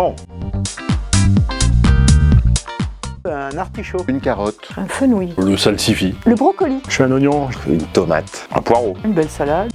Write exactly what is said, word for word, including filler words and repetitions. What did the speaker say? Non. Un artichaut. Une carotte. Un fenouil. Le salsifis. Le brocoli. Je suis un oignon. Une tomate. Un poireau. Une belle salade.